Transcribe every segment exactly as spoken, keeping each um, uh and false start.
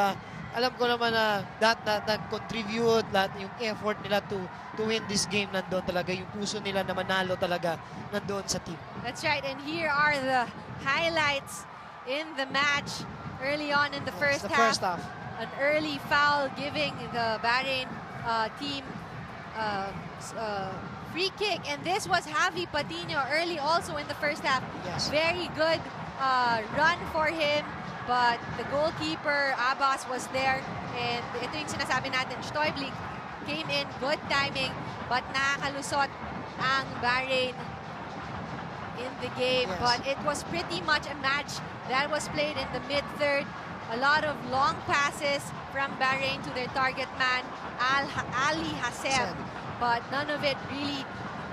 Uh, alam ko naman na lahat na nag-contribute, lahat yung effort nila to to win this game nandoon talaga. Yung puso nila na manalo talaga nandoon sa team. That's right, and here are the highlights in the match early on in the first, the half, first half. An early foul giving the Bahrain uh, team uh, uh, free kick, and this was Javi Patino early also in the first half. Yes. Very good uh, run for him. But the goalkeeper, Abbas, was there. And ito yung sinasabi natin, Stoibli came in, good timing, but nakakalusot ang Bahrain in the game. Yes. But it was pretty much a match that was played in the mid-third. A lot of long passes from Bahrain to their target man, Ali Haseb. But none of it really,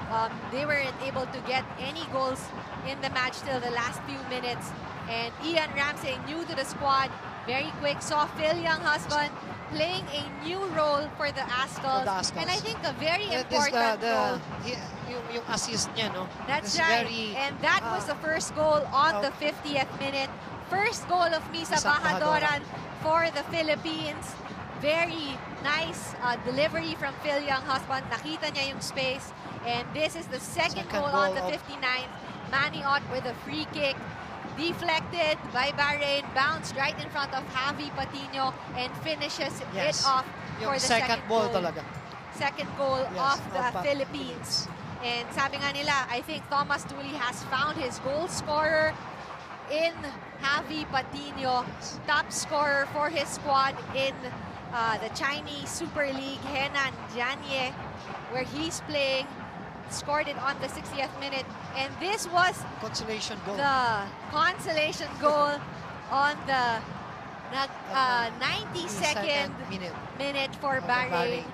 um, they weren't able to get any goals in the match till the last few minutes. And Ian Ramsey, new to the squad, very quick, saw Phil Young Husband playing a new role for the Azkals. The Azkals. And I think a very that important the, the, role. Yung, yung assist niya, no? That's it's right. Very, and that uh, was the first goal on uh, the fiftieth minute. First goal of Misa Bahadoran for the Philippines. Very nice uh, delivery from Phil Young Husband. Nakita niya yung space. And this is the second, second goal, goal on the fifty-ninth. Mani Ott with a free kick. Deflected by Bahrain, bounced right in front of Javi Patino and finishes yes. it off for the second, second goal. Talaga. Second goal yes, of the of Philippines. Philippines. And sabi nga nila, I think Thomas Tuli has found his goal scorer in Javi Patino, top scorer for his squad in uh, the Chinese Super League, Henan Jianye, where he's playing. Scored it on the sixtieth minute, and this was consolation goal. The consolation goal on the uh, ninety-second minute. minute for Bahrain.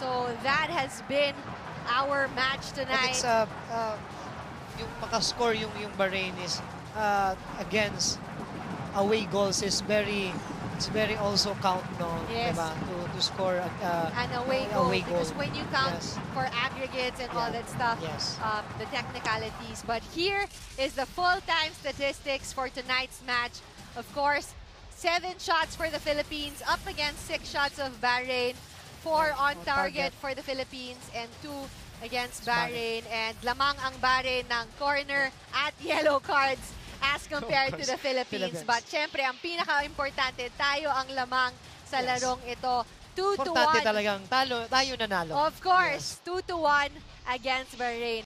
So that has been our match tonight. Uh, uh, yung makascore yung yung Bahrain is uh, against away goals is very. It's very also count, no? Yes. Diba? To, to score uh, an away goal. Away goal. Because when you count yes. for aggregates and yeah. all that stuff, yes. um, the technicalities. But here is the full-time statistics for tonight's match. Of course, seven shots for the Philippines, up against six shots of Bahrain, four yeah, on, on target, target for the Philippines, and two against Bahrain. Bahrain. And lamang ang Bahrain ng corner at yellow cards as compared to the Philippines. Philippines. But syempre, ang pinaka-importante, tayo ang lamang sa yes. larong ito. two to one. Importante talagang talo, tayo nanalo. Of course, two to one yes. against Bahrain.